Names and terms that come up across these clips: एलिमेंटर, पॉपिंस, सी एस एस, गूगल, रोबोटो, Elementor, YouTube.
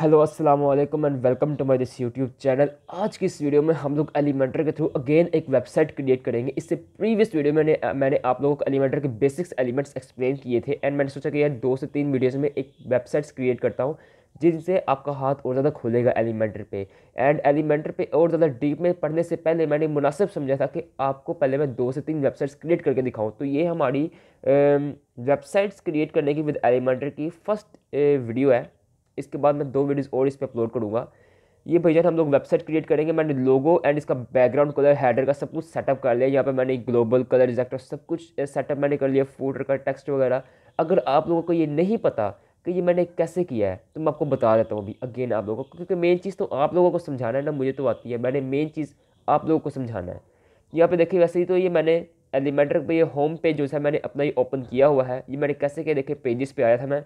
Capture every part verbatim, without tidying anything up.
Hello अस्सलाम वालेकुम and welcome to my this YouTube channel. आज की इस वीडियो में हम लोग एलिमेंटर के थ्रू अगेन एक वेबसाइट क्रिएट करेंगे। इससे प्रीवियस वीडियो में मैंने मैंने आप लोगों को एलिमेंटर के बेसिक्स एलिमेंट्स एक्सप्लेन किए थे एंड मैंने सोचा कि यार दो से तीन वीडियोस में एक वेबसाइट्स क्रिएट करता हूँ जिनसे आपका हाथ और ज़्यादा खुलेगा एलिमेंटर पे। एंड एलिमेंटर पे और ज़्यादा डीप में पढ़ने से पहले मैंने मुनासिब समझा था कि आपको पहले मैं दो से तीन वेबसाइट्स क्रिएट करके दिखाऊं। तो ये हमारी वेबसाइट्स क्रिएट करने की विद एलिमेंटर की फर्स्ट वीडियो है। इसके बाद मैं दो वीडियोस और इस पे अपलोड करूँगा। ये भैया हम लोग वेबसाइट क्रिएट करेंगे। मैंने लोगो एंड इसका बैकग्राउंड कलर, हैडर का सब कुछ सेटअप कर लिया। यहाँ पे मैंने ग्लोबल कलर एग्जैक्टर सब कुछ सेटअप मैंने कर लिया, फूटर का टेक्स्ट वगैरह। अगर आप लोगों को ये नहीं पता कि ये मैंने कैसे किया है तो मैं आपको बता देता हूँ अभी अगेन आप लोगों को, क्योंकि मेन चीज़ तो आप लोगों को समझाना है ना, मुझे तो आती है, मैंने मेन चीज़ आप लोगों को समझाना है। यहाँ पर देखिए, वैसे ही तो ये मैंने एलिमेंटर पर ये होम पेज जो है मैंने अपना ही ओपन किया हुआ है। ये मैंने कैसे किया देखिए, पेजेस पर आया था मैं,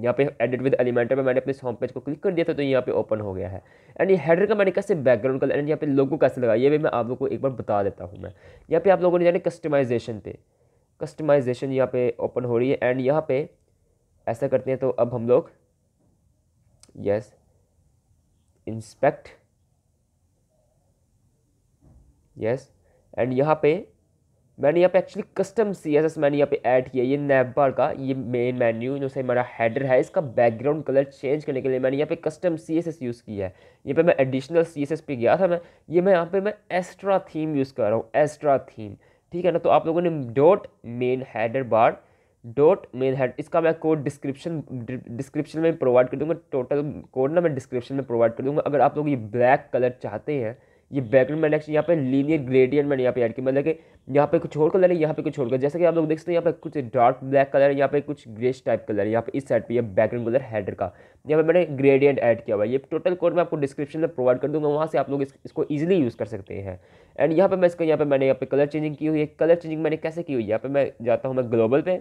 यहाँ पे एडिट विद एलिमेंटर पे मैंने अपने होम पेज को क्लिक कर दिया था तो यहाँ पे ओपन हो गया है। एंड ये हेडर का मैंने कैसे बैकग्राउंड कलर एंड यहाँ पे लोगो कैसे लगा ये भी मैं आप लोगों को एक बार बता देता हूँ। मैं यहाँ पे आप लोगों ने जाने कस्टमाइजेशन पे, कस्टमाइजेशन यहाँ पे ओपन हो रही है एंड यहाँ पे ऐसा करते हैं तो अब हम लोग यस इंस्पेक्ट यस एंड यहाँ पे मैंने यहाँ पे actually custom सी एस एस मैंने यहाँ पे ऐड किया। ये नैपबार का ये मेन मेन्यू जो से मेरा हेडर है इसका बैकग्राउंड कलर चेंज करने के लिए मैंने यहाँ पे custom सी एस एस use किया है। यहाँ पे मैं एडिशनल सी एस एस पे गया था मैं, ये मैं यहाँ पे मैं एक्स्ट्रा थीम यूज़ कर रहा हूँ, एक्स्ट्रा थीम, ठीक है ना। तो आप लोगों ने dot main header bar dot main head, इसका मैं कोड डिस्क्रिप्शन डिस्क्रिप्शन में प्रोवाइड कर दूँगा, टोटल कोड ना मैं डिस्क्रिप्शन में प्रोवाइड कर दूँगा। अगर आप लोग ये ब्लैक कलर चाहते हैं, ये बैकग्राउंड मैंने एक्चुअली यहाँ पे लीनियर ग्रेडियंट मैंने यहाँ पे ऐड किया, मतलब कि यहाँ पे कुछ और कलर है, यहाँ पे कुछ और कलर, जैसे कि आप लोग देख सकते हैं यहाँ पे कुछ डार्क ब्लैक कलर है, यहाँ पे कुछ ग्रेस टाइप कलर है, यहाँ पे इस साइड पे ये बैकग्राउंड कलर हेडर का यहाँ पे मैंने ग्रेडियंट ऐड किया हुआ है। ये टोटल कोड मैं आपको डिस्क्रिप्शन में प्रोवाइड कर दूँगा, वहाँ से आप लोग इस, इसको ईजिली यूज़ कर सकते हैं। एंड यहाँ पर मैं इसका यहाँ पर मैंने यहाँ पे कलर चेंजिंग की हुई है। कलर चेंजिंग मैंने कैसे की हुई है, यहाँ पर मैं जाता हूँ मैं ग्लोबल पे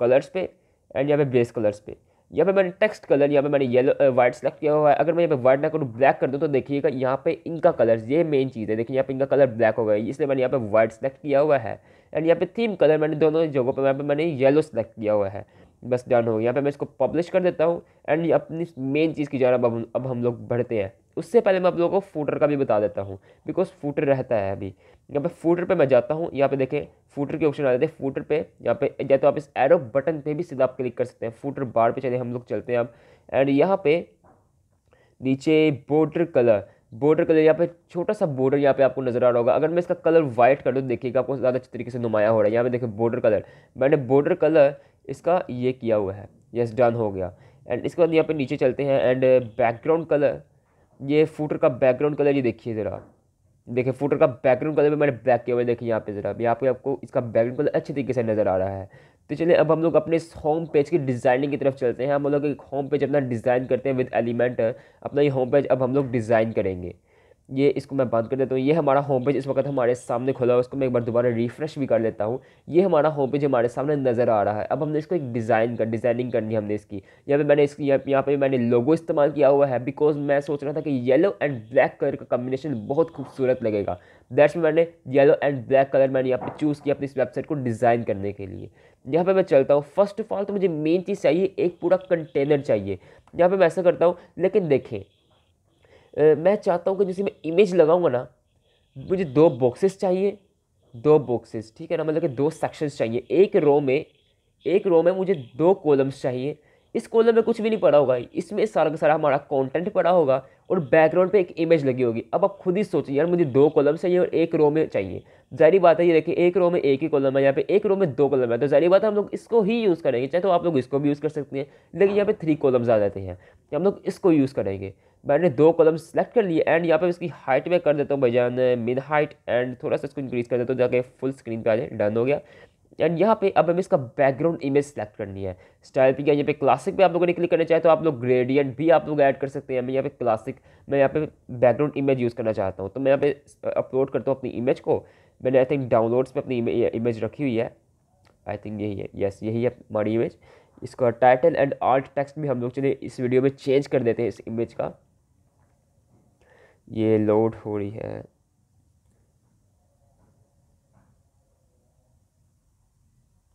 कलर्स पे एंड यहाँ पे बेस कलर्स पे, यहाँ पे मैंने टेक्स्ट कलर यहाँ पे मैंने येलो वाइट सेलेक्ट किया हुआ है। अगर मैं यहाँ पे वाइट ना करूँ ब्लैक कर दूँ तो देखिएगा यहाँ पे इनका कलर, ये मेन चीज़ है, देखिए यहाँ पे इनका कलर ब्लैक हो गया, इसलिए मैंने यहाँ पे वाइट सेलेक्ट किया हुआ है। एंड यहाँ पे थीम कलर मैंने दोनों जगहों पर यहाँ पे मैंने येलो सेलेक्ट किया हुआ है। बस डन हो, यहाँ पर मैं इसको पब्लिश कर देता हूँ एंड अपनी मेन चीज़ की जाना अब अब हम लोग बढ़ते हैं। उससे पहले मैं आप लोगों को फूटर का भी बता देता हूँ, बिकॉज फूटर रहता है अभी। यहाँ पे फूटर पे मैं जाता हूँ, यहाँ पे देखें फूटर के ऑप्शन आ जाते हैं। फूटर पे यहाँ पे या तो आप इस एरो बटन पे भी सीधा आप क्लिक कर सकते हैं। फूटर बार पे चले हम लोग चलते हैं अब। एंड यहाँ पे नीचे बॉर्डर कलर, बॉर्डर कलर यहाँ पे छोटा सा बॉर्डर यहाँ पे आपको नजर आ रहा होगा। अगर मैं इसका कलर वाइट कर दूँ देखिएगा आपको ज़्यादा अच्छे तरीके से नुमाया हो रहा है। यहाँ पे देखिए बॉर्डर कलर, मैंने बॉर्डर कलर इसका ये किया हुआ है। यस डन हो गया। एंड इसके बाद यहाँ पे नीचे चलते हैं एंड बैकग्राउंड कलर, ये फूटर का बैकग्राउंड कलर ये देखिए ज़रा, देखिए फूटर का बैकग्राउंड कलर भी मैंने ब्लैक किया हुआ है। देखिए यहाँ पे ज़रा यहाँ पे आपको इसका बैकग्राउंड कलर अच्छे तरीके से नज़र आ रहा है। तो चलिए अब हम लोग अपने इस होम पेज की डिज़ाइनिंग की तरफ चलते हैं। हम लोग एक होम पेज अपना डिज़ाइन करते हैं विद एलिमेंटर। अपना ये होम पेज अब हम लोग डिज़ाइन करेंगे। ये इसको मैं बंद कर देता हूँ। ये हमारा होम पेज इस वक्त हमारे सामने खुला हुआ है, उसको मैं एक बार दोबारा रिफ्रेश भी कर लेता हूँ। ये हमारा होम पेज हमारे सामने नज़र आ रहा है। अब हमने इसको एक डिज़ाइन कर डिज़ाइनिंग करनी है हमने इसकी। यहाँ पे मैंने इसकी यहाँ पे मैंने लोगो इस्तेमाल किया हुआ है, बिकॉज मैं सोच रहा था कि येलो एंड ब्लैक कलर का कॉम्बिनेशन बहुत खूबसूरत लगेगा। दैट्स में मैंने येलो एंड ब्लैक कलर मैंने यहाँ पे चूज़ किया अपनी इस वेबसाइट को डिज़ाइन करने के लिए। यहाँ पे मैं चलता हूँ। फर्स्ट ऑफ ऑल तो मुझे मेन चीज़ चाहिए एक पूरा कंटेनर चाहिए। यहाँ पर मैं ऐसा करता हूँ, लेकिन देखें मैं चाहता हूँ कि जैसे मैं इमेज लगाऊंगा ना, मुझे दो बॉक्सेस चाहिए, दो बॉक्सेस, ठीक है ना, मतलब कि दो सेक्शंस चाहिए। एक रो में एक रो में मुझे दो कॉलम्स चाहिए। इस कॉलम में कुछ भी नहीं पड़ा होगा, इसमें सारा का सारा हमारा कंटेंट पड़ा होगा और बैकग्राउंड पे एक इमेज लगी होगी। अब आप खुद ही सोचिए यार, मुझे दो कॉलम्स चाहिए और एक रो में चाहिए। जाहिर बात है ये देखिए एक रो में एक ही कॉलम है, यहाँ पे एक रो में दो कॉलम है, तो जाहिर बात है हम लोग इसको ही यूज़ करेंगे। चाहे तो आप लोग इसको भी यूज़ कर सकते हैं, लेकिन यहाँ पे थ्री कॉलम्स आ जाते हैं, हम लोग इसको यूज़ करेंगे। मैंने दो कॉलम सेलेक्ट कर लिए एंड यहाँ पे इसकी हाइट में कर देता हूँ भैया मिड हाइट एंड थोड़ा सा इसको इंक्रीज़ कर देता हूँ जाके फुल स्क्रीन पे आ जाए। डन हो गया। एंड यहाँ पे अब हमें इसका बैकग्राउंड इमेज सेलेक्ट करनी है। स्टाइल पे यहाँ पे क्लासिक पे आप लोगों ने क्लिक करना चाहे तो आप लोग ग्रेडियंट भी आप लोग ऐड कर सकते हैं। मैं यहाँ पे क्लासिक मैं यहाँ पे बैकग्राउंड इमेज यूज़ करना चाहता हूँ, तो मैं यहाँ पे अपलोड करता हूँ अपनी इमेज को। मैंने आई थिंक डाउनलोड्स पर अपनी इमेज रखी हुई है, आई थिंक यही है, यस यही है हमारी इमेज। इसका टाइटल एंड आर्ट टेक्स्ट भी हम लोग चले इस वीडियो में चेंज कर देते हैं इस इमेज का। ये लोड हो रही है।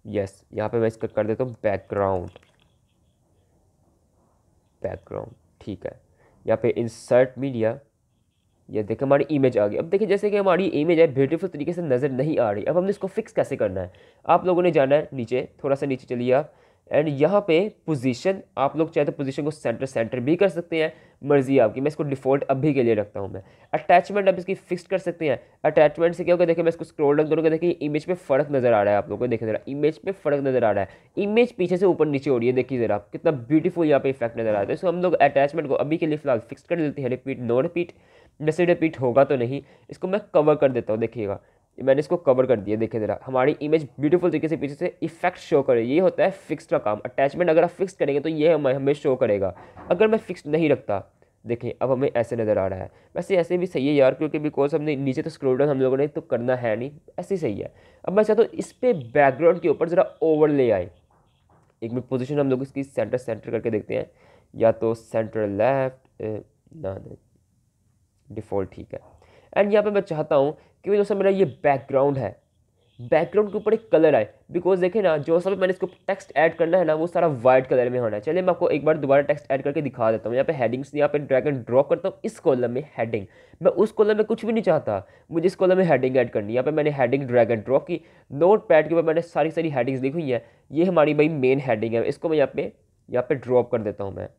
यस yes, यहाँ पे मैं इसका कर देता हूँ बैकग्राउंड बैकग्राउंड, ठीक है, यहाँ पे इंसर्ट मीडिया, ये देखिए हमारी इमेज आ गई। अब देखिए जैसे कि हमारी इमेज है ब्यूटीफुल तरीके से नज़र नहीं आ रही। अब हमने इसको फिक्स कैसे करना है, आप लोगों ने जाना है नीचे, थोड़ा सा नीचे चलिए आप, एंड यहाँ पे पोजीशन, आप लोग चाहे तो पोजीशन को सेंटर सेंटर भी कर सकते हैं, मर्जी आपकी। मैं इसको डिफ़ॉल्ट अभी के लिए रखता हूँ। मैं अटैचमेंट अब इसकी फिक्स कर सकते हैं। अटैचमेंट से क्या होगा, देखिए मैं इसको स्क्रॉल डाउन करूँगा, देखिए इमेज पे फ़र्क नज़र आ रहा है, आप लोगों को देखिए ज़रा इमेज पे फ़र्क नज़र आ रहा है, इमेज पीछे से ऊपर नीचे हो रही है, देखिए ज़रा कितना ब्यूटीफुल यहाँ पे इफेक्ट नज़र आ रहा है। तो हम लोग अटैचमेंट को अभी के लिए फिलहाल फिक्स कर देते हैं। रिपीट नो रिपीट, वैसे रिपीट होगा तो नहीं, इसको मैं कवर कर देता हूँ। देखिएगा मैंने इसको कवर कर दिया, देखिए ज़रा हमारी इमेज ब्यूटीफुल तरीके से पीछे से इफेक्ट शो करे। ये होता है फिक्स का काम। अटैचमेंट अगर आप फिक्स करेंगे तो ये हमें हमें शो करेगा। अगर मैं फिक्स नहीं रखता, देखिए अब हमें ऐसे नज़र आ रहा है। वैसे ऐसे भी सही है यार, क्योंकि बिकॉज हमने नीचे तो स्क्रॉल डाउन हम लोगों ने तो करना है नहीं, ऐसे सही है। अब मैं चाहता हूँ इस पर बैकग्राउंड के ऊपर ज़रा ओवरले आए। एक मिनट, पोजिशन हम लोग इसकी सेंटर सेंटर करके देखते हैं, या तो सेंटर लेफ्ट ना डिफ़ॉल्ट, ठीक है। एंड यहाँ पे मैं चाहता हूँ कि जो सब मेरा ये बैकग्राउंड है, बैकग्राउंड के ऊपर एक कलर आए, बिकॉज देखे ना जो सब मैंने इसको टेक्स्ट ऐड करना है ना वो सारा वाइट कलर में होना है। चलिए मैं आपको एक बार दोबारा टेक्स्ट ऐड करके दिखा देता हूँ। यहाँ पे हेडिंग्स, यहाँ पे ड्रैग एंड ड्रॉप करता हूँ, इस कॉलम में हेडिंग, मैं उस कॉलम में कुछ भी नहीं चाहता, मुझे इस कॉलम में हेडिंग ऐड करनी है। यहाँ पे मैंने हेडिंग ड्रैग एंड ड्रॉप की, नोट पैड के ऊपर मैंने सारी सारी हेडिंग्स लिखी हुई है। ये हमारी भाई मेन हेडिंग है, इसको मैं यहाँ पे यहाँ पे ड्रॉप कर देता हूँ मैं,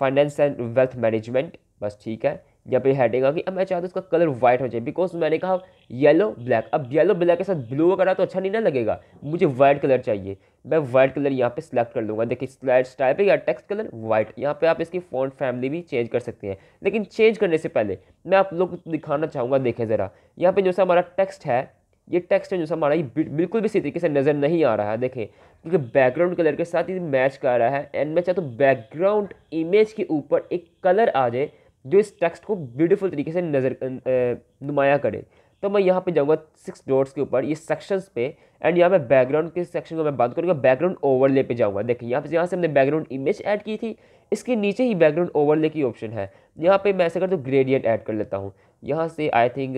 फाइनेंस एंड वेल्थ मैनेजमेंट, बस ठीक है। यहाँ पे हेडिंग आ गई। अब मैं चाहता हूँ इसका कलर वाइट हो जाए, बिकॉज मैंने कहा येलो ब्लैक, अब येलो ब्लैक के साथ ब्लू वगैरह तो अच्छा नहीं ना लगेगा, मुझे वाइट कलर चाहिए। मैं वाइट कलर यहाँ पे सिलेक्ट कर लूँगा, देखिए स्लाइड स्टाइल पे या टेक्स्ट कलर वाइट। यहाँ पे आप इसकी फ़ॉन्ट फैमिली भी चेंज कर सकते हैं, लेकिन चेंज करने से पहले मैं आप लोग को दिखाना चाहूँगा। देखें ज़रा यहाँ पर जो सा हमारा टेक्स्ट है, ये टेक्स्ट है जो सा हमारा बिल्कुल भी इसी तरीके से नज़र नहीं आ रहा है, देखें, क्योंकि बैकग्राउंड कलर के साथ ये मैच कर रहा है। एंड मैं चाहता हूँ बैकग्राउंड इमेज के ऊपर एक कलर आ जाए जो इस टेक्स्ट को ब्यूटीफुल तरीके से नज़र नुमाया करे। तो मैं यहाँ पे जाऊँगा सिक्स डॉट्स के ऊपर, ये सेक्शंस पे, एंड यहाँ पे बैकग्राउंड के सेक्शन को मैं बात करूँगा, बैकग्राउंड ओवरले पे जाऊँगा। देखिए यहाँ पे, यहाँ से हमने बैकग्राउंड इमेज ऐड की थी, इसके नीचे ही बैकग्राउंड ओवरले की ऑप्शन है। यहाँ पे मैं ऐसा करता हूँ ग्रेडियंट ऐड कर लेता हूँ, यहाँ से आई थिंक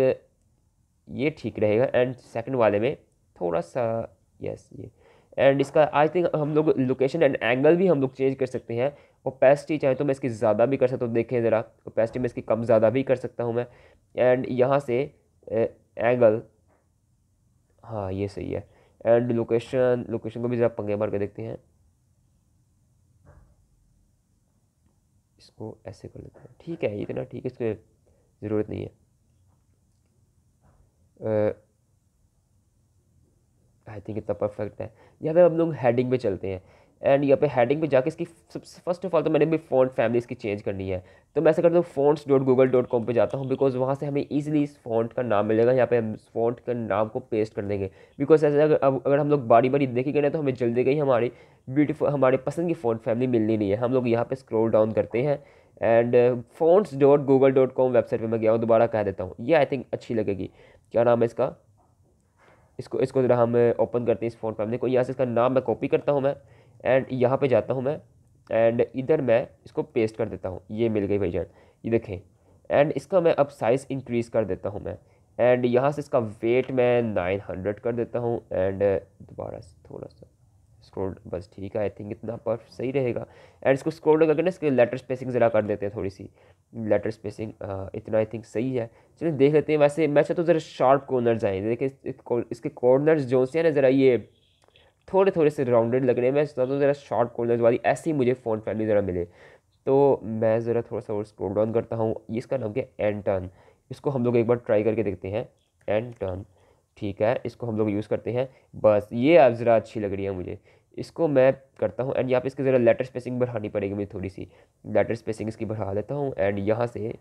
ये ठीक रहेगा। एंड सेकेंड वाले में थोड़ा सा यस ये, एंड इसका आई थिंक हम लोग लोकेशन एंड एंगल भी हम लोग चेंज कर सकते हैं। ओपेसिटी चाहे तो मैं इसकी ज़्यादा भी कर सकता हूँ, देखें ज़रा ओपेसिटी में इसकी कम ज़्यादा भी कर सकता हूँ मैं। एंड यहाँ से एंगल, हाँ ये सही है। एंड लोकेशन, लोकेशन को भी ज़रा पंगे मार के देखते हैं, इसको ऐसे कर लेते हैं, ठीक है इतना ठीक है, इसकी ज़रूरत नहीं है, आई थिंक इतना परफेक्ट है। यहाँ पे हम लोग हेडिंग पे चलते हैं, एंड यहाँ पे हेडिंग पे जाके इसकी सबसे फर्स्ट ऑफ ऑल तो मैंने भी फ़ॉन्ट फैमिली इसकी चेंज करनी है। तो मैं ऐसा करता हूँ fonts dot गूगल dot com पर जाता हूँ, बिकॉज वहाँ से हमें ईजिली इस फ़ॉन्ट का नाम मिलेगा। यहाँ पे हम फ़ॉन्ट का नाम को पेस्ट कर देंगे, बिकॉज ऐसे अगर अगर हम लोग बारी बारी देखी गए ना तो हमें जल्दी गई हमारी ब्यूटीफुल हमारे पसंद की फ़ॉन्ट फैमिली मिलनी नहीं है। हम लोग यहाँ पर स्क्रॉल डाउन करते हैं, and fonts dot गूगल dot com website पर मैं गया हूँ, दोबारा कह देता हूँ, ये आई थिंक अच्छी लगेगी। क्या नाम है इसका, इसको इसको ज़रा हम ओपन करते हैं इस फ़ॉन्ट फैमिली को। यहाँ से इसका नाम मैं कॉपी करता हूँ मैं, एंड यहाँ पे जाता हूँ मैं, एंड इधर मैं इसको पेस्ट कर देता हूँ। ये मिल गई भाईजान, ये देखें। एंड इसका मैं अब साइज़ इंक्रीज़ कर देता हूँ मैं, एंड यहाँ से इसका वेट मैं नाइन हंड्रेड कर देता हूँ। एंड दोबारा थोड़ा सा स्क्रॉल, बस ठीक है, आई थिंक इतना पर सही रहेगा। एंड इसको स्क्रॉल करके ना इसके लेटर स्पेसिंग ज़रा कर देते हैं, थोड़ी सी लेटर स्पेसिंग इतना आई थिंक सही है। चलिए देख लेते हैं। वैसे मैं चाहता हूँ ज़रा शार्प कॉर्नर्स आए, देखिए इसके कॉर्नर्स जो से हैं ना ज़रा ये थोड़े थोड़े से राउंडेड लग रहे हैं, मैं चाहता हूँ ज़रा शार्प कॉर्नर्स वाली ऐसी मुझे फ़ॉन्ट फैमिली ज़रा मिले। तो मैं ज़रा थोड़ा सा और स्क्रॉल डाउन करता हूँ, इसका नाम क्या है, एंड टर्न। इसको हम लोग एक बार ट्राई करके देखते हैं, एंड टर्न ठीक है, इसको हम लोग यूज़ करते हैं। बस ये अब ज़रा अच्छी लग रही है मुझे, इसको मैं करता हूँ। एंड यहाँ पे इसके ज़रा लेटर स्पेसिंग बढ़ानी पड़ेगी मुझे, थोड़ी सी लेटर स्पेसिंग इसकी बढ़ा लेता हूँ। एंड यहाँ से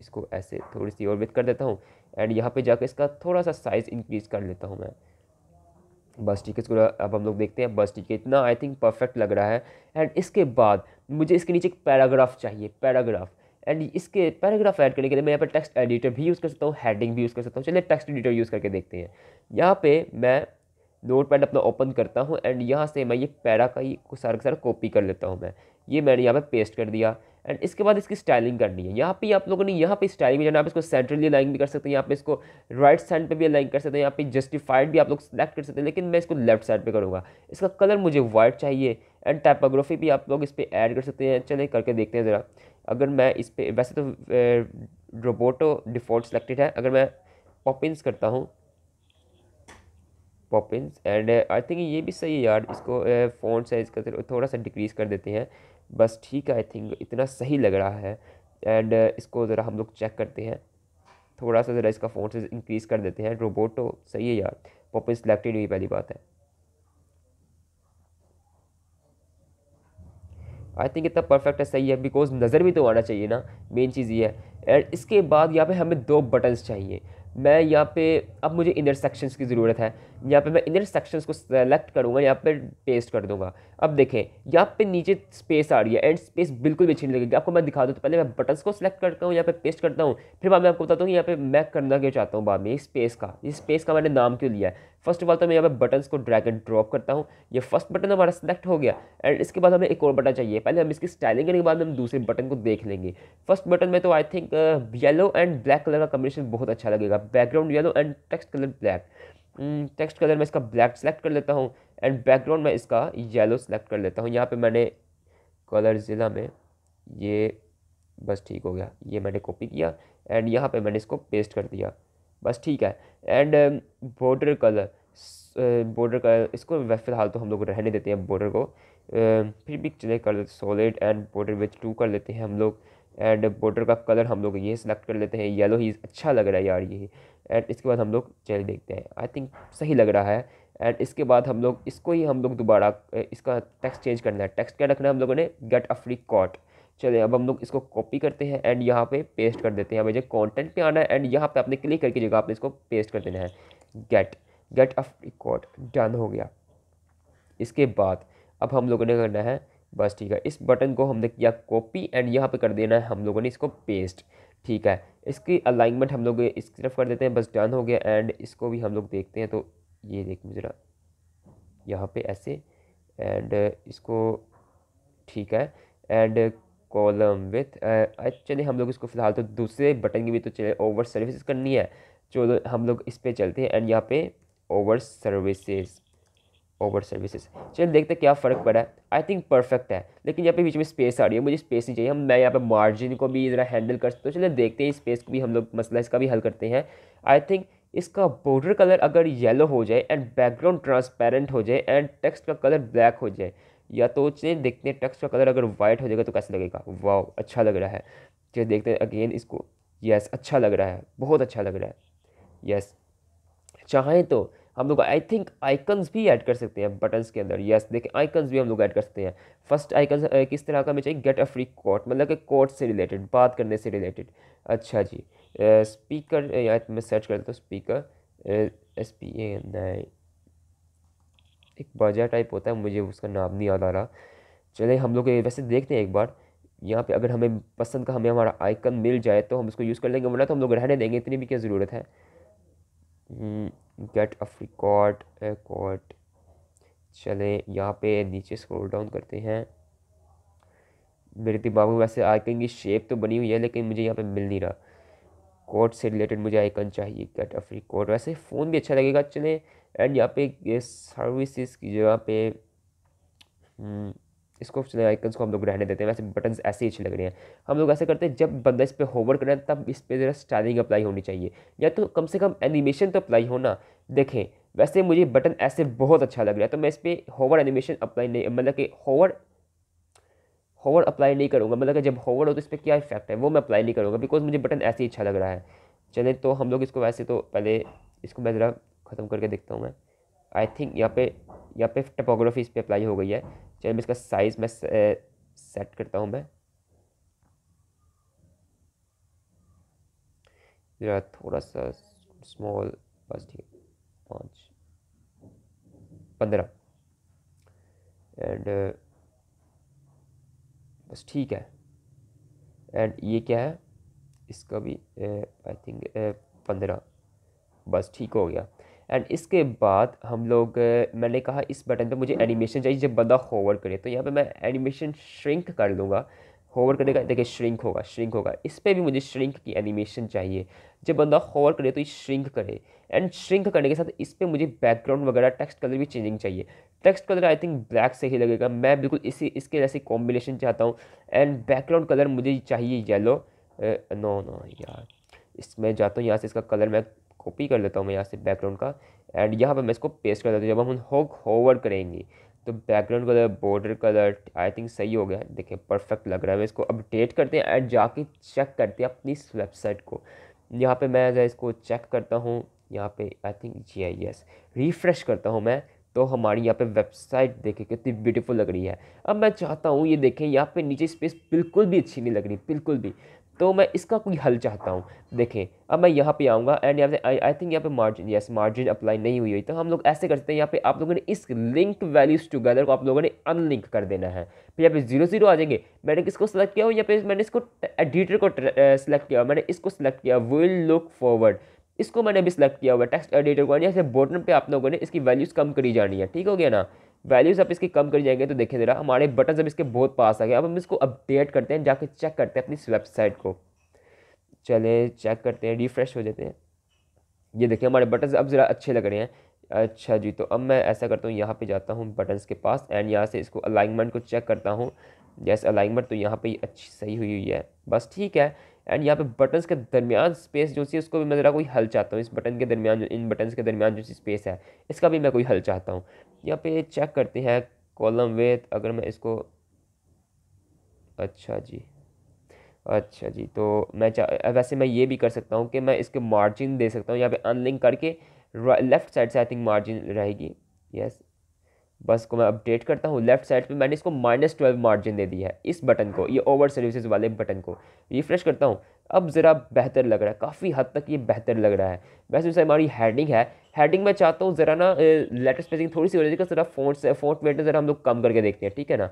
इसको ऐसे थोड़ी सी और विद कर देता हूँ, एंड यहाँ पे जाकर इसका थोड़ा सा साइज़ इंक्रीज़ कर लेता हूँ मैं, बस ठीक है। इसको अब हम लोग देखते हैं, बस ठीक है, इतना आई थिंक परफेक्ट लग रहा है। एंड इसके बाद मुझे इसके नीचे एक पैराग्राफ चाहिए, पैराग्राफ। एंड इसके पैराग्राफ ऐड करने के लिए मैं यहाँ पर टेक्स्ट एडिटर भी यूज़ कर सकता हूँ, हेडिंग भी यूज़ कर सकता हूँ। चलिए टेक्स्ट एडिटर यूज़ करके देखते हैं। यहाँ पे मैं नोटपैड अपना ओपन करता हूँ, एंड यहाँ से मैं ये पैरा का ये सारा का सारा कॉपी कर लेता हूँ मैं, ये मैंने यहाँ पे पेस्ट कर दिया। एंड इसके बाद इसकी स्टाइलिंग करनी है। यहाँ पे आप लोगों ने यहाँ पे स्टाइलिंग में जाना, आप इसको सेंट्रली अलाइन भी कर सकते हैं, यहाँ पे इसको राइट साइड पे भी अलाइन कर सकते हैं, यहाँ पे जस्टिफाइड भी आप लोग सेलेक्ट कर सकते हैं, लेकिन मैं इसको लेफ्ट साइड पे करूँगा। इसका कलर मुझे वाइट चाहिए, एंड टाइपोग्राफी भी आप लोग इस पर ऐड कर सकते हैं। चले करके देखते हैं ज़रा। अगर मैं इस पर, वैसे तो रोबोटो डिफ़ॉल्ट सेलेक्टेड है, अगर मैं पॉपिंस करता हूँ पॉपिंस एंड आई थिंक ये भी सही है यार। इसको फ़ॉन्ट साइज़ का थोड़ा सा डिक्रीज़ कर देते हैं, बस ठीक है। आई थिंक इतना सही लग रहा है। एंड इसको ज़रा हम लोग चेक करते हैं, थोड़ा सा ज़रा इसका फ़ॉन्ट साइज़ इंक्रीज़ कर देते हैं। रोबोटो सही है यार, पॉपिंस सेलेक्टेड हुई पहली बात है। आई थिंक इतना परफेक्ट है, सही है, बिकॉज नज़र भी तो आना चाहिए ना, मेन चीज़ ये है। एंड इसके बाद यहाँ पे हमें दो बटन्स चाहिए। मैं यहाँ पे, अब मुझे इंटरसेक्शंस की ज़रूरत है। यहाँ पे मैं इंटरसेक्शंस को सेलेक्ट करूँगा, यहाँ पे पेस्ट कर दूँगा। अब देखें यहाँ पे नीचे स्पेस आ रही है एंड स्पेस बिल्कुल भी अच्छी नहीं लगेगी। आपको मैं दिखा दूँ, तो पहले मैं बटन्स को सिलेक्ट करता हूँ, यहाँ पे पेस्ट करता हूँ, फिर बाद में आपको बताता हूँ यहाँ पे मैं करना क्यों चाहता हूँ बाद में। इस स्पेस का, इस स्पेस का मैंने नाम क्यों लिया है। फर्स्ट ऑफ ऑल तो मैं यहाँ पे बटन्स को ड्रैग एंड ड्रॉप करता हूँ। ये फर्स्ट बटन हमारा सेलेक्ट हो गया एंड इसके बाद हमें एक और बटन चाहिए। पहले हम इसकी स्टाइलिंग करने के बाद हम दूसरे बटन को देख लेंगे। फर्स्ट बटन में तो I think yellow and black colour का कॉम्बिनेशन बहुत अच्छा लगेगा। Background yellow and text colour black. Text colour में इसका ब्लैक सेलेक्ट कर लेता हूँ एंड बैकग्राउंड में इसका येलो सेलेक्ट कर लेता हूँ। यहाँ पे मैंने कलर ज़िला में ये बस ठीक हो गया, ये मैंने कॉपी किया एंड यहाँ पे मैंने इसको पेस्ट कर दिया, बस ठीक है। And border colour, border colour इसको फ़िलहाल तो हम लोग रहने देते हैं बॉर्डर को। फिर भी चले कर solid and border with two कर लेते हैं हम लोग। एंड बॉर्डर का कलर हम लोग ये सिलेक्ट कर लेते हैं, येलो ही अच्छा लग रहा है यार ये। एंड इसके बाद हम लोग चल देखते हैं, आई थिंक सही लग रहा है। एंड इसके बाद हम लोग इसको ही हम लोग दोबारा इसका टेक्स्ट चेंज करना है। टेक्स्ट क्या रखना है हम लोगों ने, गेट अ फ्री कॉट। चले अब हम लोग इसको कॉपी करते हैं एंड यहाँ पे पेस्ट कर देते हैं। मुझे कॉन्टेंट पे आना है एंड यहाँ पे आपने क्लिक करके जगह आपने इसको पेस्ट कर देना है, get get a free cot. Done हो गया। इसके बाद अब हम लोगों ने करना है, बस ठीक है, इस बटन को हमने किया कॉपी एंड यहाँ पे कर देना है हम लोगों ने इसको पेस्ट, ठीक है। इसकी अलाइनमेंट हम लोग इस तरफ कर देते हैं, बस डन हो गया। एंड इसको भी हम लोग देखते हैं, तो ये देखिए ज़रा यहाँ पे ऐसे एंड इसको ठीक है। एंड कॉलम विथ, चलिए हम लोग इसको फ़िलहाल तो दूसरे बटन की भी तो चले ओवर सर्विसेज करनी है। चलो हम लोग इस पर चलते हैं एंड यहाँ पे ओवर सर्विसेज ओवर सर्विसेज चलिए देखते हैं क्या फ़र्क पड़ा है। आई थिंक परफेक्ट है, लेकिन यहाँ पे बीच में स्पेस आ रही है, मुझे स्पेस नहीं चाहिए। हम मैं यहाँ पे मार्जिन को भी ज़रा हैंडल कर सकते हो। चलिए देखते हैं स्पेस को भी हम लोग, मसला इसका भी हल करते हैं। आई थिंक इसका बॉर्डर कलर अगर येलो हो जाए एंड बैकग्राउंड ट्रांसपेरेंट हो जाए एंड टेक्स्ट का कलर ब्लैक हो जाए, या तो चलिए देखते हैं टेक्स्ट का कलर अगर वाइट हो जाएगा तो कैसा लगेगा। वाह अच्छा लग रहा है। चलिए देखते हैं अगेन इसको, यस अच्छा लग रहा है, बहुत अच्छा लग रहा है। यस चाहें तो हम लोग आई थिंक आइकन्स भी ऐड कर सकते हैं बटन्स के अंदर। यस देखिए आइकन्स भी हम लोग ऐड कर सकते हैं। फर्स्ट आइकन किस तरह का हमें चाहिए, गेट अ फ्री कोट, मतलब कि कोट से रिलेटेड, बात करने से रिलेटेड। अच्छा जी स्पीकर, uh, मैं सर्च करता हूँ speaker, S P A N, एक बाजा टाइप होता है, मुझे उसका नाम नहीं याद आ रहा। चले हम लोग वैसे देखते हैं एक बार यहाँ पे, अगर हमें पसंद का हमें हमारा आइकन मिल जाए तो हम उसको यूज़ कर लेंगे, वरना तो हम लोग रहने देंगे, इतनी भी क्या ज़रूरत है। Get a free quote quote चले यहाँ पे नीचे स्क्रॉल डाउन करते हैं। मेरे दिमाग में वैसे आइकन की शेप तो बनी हुई है, लेकिन मुझे यहाँ पे मिल नहीं रहा। कोट से रिलेटेड मुझे आइकन चाहिए, गेट अ फ्री कोट, वैसे फ़ोन भी अच्छा लगेगा। चले एंड यहाँ पे सर्विसेज की जगह पे इसको, चले आइकन्स को हम लोग रहने देते हैं, वैसे बटन्स ऐसे ही अच्छे लग रहे हैं। हम लोग ऐसे करते हैं, जब बंदा इस पर होवर करें तब इस पर ज़रा स्टाइलिंग अप्लाई होनी चाहिए, या तो कम से कम एनिमेशन तो अप्लाई होना। देखें वैसे मुझे बटन ऐसे बहुत अच्छा लग रहा है, तो मैं इस पर होवर एनिमेशन अप्लाई नहीं, मतलब कि होवर होवर अप्लाई नहीं करूँगा, मतलब कि जब होवर हो तो इस पर क्या इफेक्ट है वो मैं अप्लाई नहीं करूँगा, बिकॉज मुझे बटन ऐसे ही अच्छा लग रहा है। चले तो हम लोग इसको, वैसे तो पहले इसको मैं ज़रा ख़त्म करके देखता हूँ मैं। आई थिंक यहाँ पे यहाँ पे टपोग्राफी इस पर अप्लाई हो गई है। चलिए मैं इसका साइज़ मैं से, सेट करता हूँ मैं ज़रा, थोड़ा सा स्मॉल, बस ठीक है, पाँच पंद्रह एंड बस ठीक है। एंड ये क्या है, इसका भी आई थिंक पंद्रह, बस ठीक हो गया। एंड इसके बाद हम लोग, मैंने कहा इस बटन पे मुझे एनिमेशन चाहिए जब बंदा होवर करे, तो यहाँ पे मैं एनिमेशन श्रिंक कर लूँगा। होवर करेगा, देखिए श्रिंक होगा, श्रिंक होगा। इस पर भी मुझे श्रिंक की एनिमेशन चाहिए। जब बंदा होवर करे तो ये श्रिंक करे, एंड श्रिंक करने के साथ इस पर मुझे बैकग्राउंड वगैरह टेक्स्ट कलर भी चेंजिंग चाहिए। Text colour I think black से ही लगेगा, मैं बिल्कुल इसी इसके जैसे कॉम्बिनेशन चाहता हूँ। एंड बैकग्राउंड कलर मुझे चाहिए येलो। नो नो यार, इसमें जाता हूँ, यहाँ से इसका कलर मैं कॉपी कर लेता हूँ, मैं यहाँ से बैकग्राउंड का, एंड यहाँ पर मैं इसको पेस्ट कर देता हूँ। जब हम होग होवर करेंगे तो background colour, border colour I think सही हो गया। देखिए परफेक्ट लग रहा है। मैं इसको अपडेट करते हैं एंड जाके चेक करते हैं अपनी इस वेबसाइट को। यहाँ पे मैं इसको चेक करता हूँ, यहाँ पे आई थिंक जी आई यस रिफ़्रेश करता हूँ मैं, तो हमारी यहाँ पे वेबसाइट देखें कितनी ब्यूटीफुल लग रही है। अब मैं चाहता हूँ ये देखें, यहाँ पे नीचे स्पेस बिल्कुल भी अच्छी नहीं लग रही, बिल्कुल भी, तो मैं इसका कोई हल चाहता हूँ। देखें अब मैं यहाँ पे आऊँगा एंड यहाँ से आई थिंक यहाँ पे मार्जिन, यस मार्जिन अप्लाई नहीं हुई हुई, तो हम लोग ऐसे करते हैं, यहाँ पे आप लोगों ने इस लिंक वैल्यूज़ टुगेदर को आप लोगों ने अनलिंक कर देना है। फिर यहाँ पे जीरो जीरो आ जाएंगे। मैंने किसको सेलेक्ट किया हो, यहाँ पे मैंने इसको एडिटर को सिलेक्ट किया, मैंने इसको सेलेक्ट किया विल लुक फॉरवर्ड, इसको मैंने भी सिलेक्ट किया हुआ टेक्स्ट एडिटर को। यहाँ से बॉटम पे आप लोगों ने इसकी वैल्यूज़ कम करी जानी है, ठीक हो गया ना। वैल्यूज़ आप इसकी कम करी जाएंगे तो देखिए ज़रा हमारे बटन जब इसके बहुत पास आ गए। अब हम इसको अपडेट करते हैं, जाके चेक करते हैं अपनी इस वेबसाइट को। चले चेक करते हैं, रिफ्रेश हो जाते हैं। ये देखिए हमारे बटन अब ज़रा अच्छे लग रहे हैं। अच्छा जी, तो अब मैं ऐसा करता हूँ, यहाँ पर जाता हूँ बटन्स के पास एंड यहाँ से इसको अलाइनमेंट को चेक करता हूँ। जैसे अलाइनमेंट तो यहाँ पर अच्छी सही हुई हुई है, बस ठीक है। एंड यहाँ पे बटन्स के दरमियान स्पेस जो सी उसको भी मैं ज़रा कोई हल चाहता हूँ। इस बटन के दरमियान, इन बटन्स के दरमियान जो सी स्पेस है इसका भी मैं कोई हल चाहता हूँ। यहाँ पे चेक करते हैं कॉलम विथ, अगर मैं इसको, अच्छा जी, अच्छा जी, तो मैं वैसे मैं ये भी कर सकता हूँ कि मैं इसके मार्जिन दे सकता हूँ। यहाँ पे अनलिंक करके लेफ़्ट साइड से आई थिंक मार्जिन रहेगी, यस। बस को मैं अपडेट करता हूँ। लेफ्ट साइड पे मैंने इसको माइनस ट्वेल्व मार्जिन दे दी है इस बटन को, ये ओवर सर्विसेज वाले बटन को। रिफ्रेश करता हूँ, अब ज़रा बेहतर लग रहा है, काफ़ी हद तक ये बेहतर लग रहा है। वैसे उससे हमारी हेडिंग है, हेडिंग में चाहता हूँ ज़रा ना लेटर स्पेसिंग थोड़ी सी हो जाएगी, ज़रा फोंट से फोंट वेट ज़रा हम लोग कम करके देखते हैं, ठीक है ना।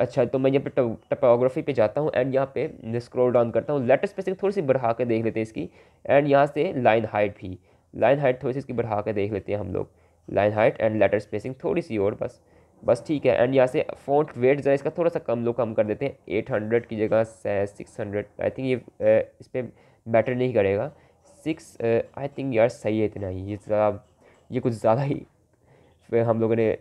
अच्छा, तो मैं यहाँ पे टाइपोग्राफी पे जाता हूँ एंड यहाँ पे स्क्रॉल डाउन करता हूँ। लेटर स्पेसिंग थोड़ी सी बढ़ा के देख लेते हैं इसकी, एंड यहाँ से लाइन हाइट भी, लाइन हाइट थोड़ी सी इसकी बढ़ा के देख लेते हैं हम लोग। Line height and letter spacing थोड़ी सी और, बस बस ठीक है। एंड यहाँ से फॉन्ट वेट ज़रा इसका थोड़ा सा कम लोग कम कर देते हैं, एट हंड्रेड की जगह सिक्स हंड्रेड। आई थिंक ये इस पर मैटर नहीं करेगा, सिक्स आई थिंक यार सही है इतना ही। ये ज़रा ये कुछ ज़्यादा ही फिर हम लोगों ने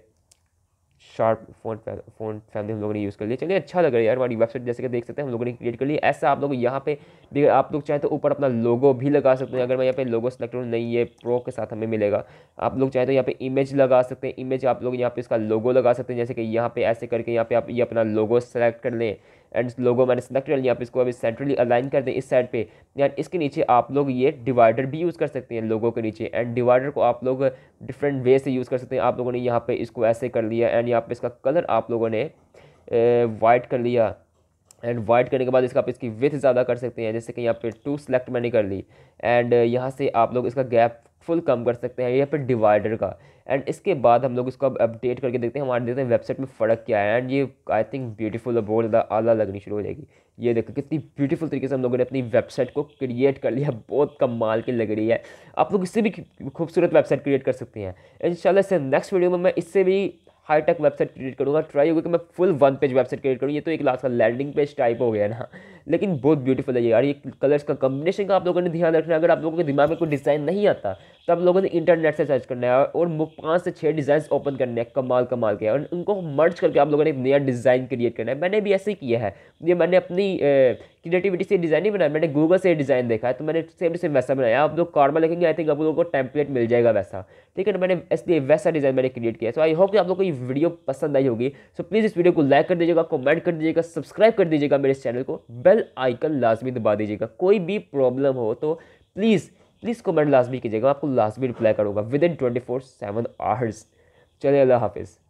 शार्प फॉन्ट फॉन्ट फैमिली हम लोगों ने यूज़ कर लिया। चलिए अच्छा लग रहा है यार, हमारी वेबसाइट जैसे कि देख सकते हैं हम लोगों ने क्रिएट कर लिया। ऐसा आप लोग यहाँ पे भी, आप लोग चाहें तो ऊपर अपना लोगो भी लगा सकते हैं। अगर मैं यहाँ पे लोगो सेलेक्ट करूँ, नहीं ये प्रो के साथ हमें मिलेगा। आप लोग चाहें तो यहाँ पे इमेज लगा सकते हैं, इमेज आप लोग यहाँ पे इसका लोगो लगा सकते हैं। जैसे कि यहाँ पे ऐसे करके यहाँ पे आप ये अपना लोगो सेलेक्ट कर लें एंड लोगो मैंने सेलेक्ट कर लिया। आप इसको अभी सेंट्रली अलाइन कर दें इस साइड पे, यार इसके नीचे आप लोग ये डिवाइडर भी यूज़ कर सकते हैं लोगों के नीचे। एंड डिवाइडर को आप लोग डिफरेंट वे से यूज़ कर सकते हैं। आप लोगों ने यहाँ पे इसको ऐसे कर लिया एंड यहाँ पे इसका कलर आप लोगों ने वाइट कर लिया। एंड वाइट करने के बाद इसका आप इसकी विथ ज़्यादा कर सकते हैं, जैसे कि यहाँ पे टू सेलेक्ट मैंने कर ली। एंड यहाँ से आप लोग इसका गैप फुल कम कर सकते हैं यहाँ पे डिवाइडर का। एंड इसके बाद हम लोग इसको अब अपडेट करके देखते हैं, हमारे देखते हैं वेबसाइट में फ़र्क क्या है। एंड ये आई थिंक ब्यूटीफुल, बहुत ज़्यादा आला लगनी शुरू हो जाएगी। ये देखो कितनी ब्यूटीफुल तरीके से हम लोगों ने अपनी वेबसाइट को क्रिएट कर लिया, बहुत कमाल की लग रही है। आप लोग इससे भी खूबसूरत वेबसाइट क्रिएट कर सकते हैं। इंशाल्लाह से नेक्स्ट वीडियो में मैं इससे भी हाई टेक वेबसाइट क्रिएट करूँगा। ट्राई होगा कि मैं full one page website create करूँ। ये तो एक लास्ट का लैंडिंग पेज टाइप हो गया ना, लेकिन बहुत ब्यूटीफुल है यार। ये कलर्स का कॉम्बिनेशन का आप लोगों ने ध्यान रखना है। अगर आप लोगों के दिमाग में कोई डिज़ाइन नहीं आता तो आप लोगों ने इंटरनेट से सर्च करना है और पाँच से छः डिज़ाइन ओपन करने हैं कमाल कमाल के, और उनको मर्ज करके आप लोगों ने एक नया डिज़ाइन क्रिएट करना है। मैंने भी ऐसे ही किया है, ये मैंने अपनी क्रिएटिविटी से डिज़ाइन नहीं बनाया, मैंने गूगल से डिज़ाइन देखा है तो मैंने सेम सेम वैसा बनाया। आप लोग कार्मा लिखेंगे आई थिंक आप लोगों को टेम्पलेट मिल जाएगा वैसा, ठीक है ना। मैंने इसलिए वैसा डिज़ाइन मैंने क्रिएट किया। सो आई होप कि आप लोग को ये वीडियो पसंद आई होगी। सो प्लीज़ इस वीडियो को लाइक कर दीजिएगा, कमेंट कर दीजिएगा, सब्सक्राइब कर दीजिएगा मेरे चैनल को, बेल आइकन लाजमी दबा दीजिएगा। कोई भी प्रॉब्लम हो तो प्लीज़ प्लीज़ कमेंट लाजमी कीजिएगा, आपको लाजमी रिप्लाई करूँगा within twenty four seven hours. चलिए अल्लाह हाफिज़।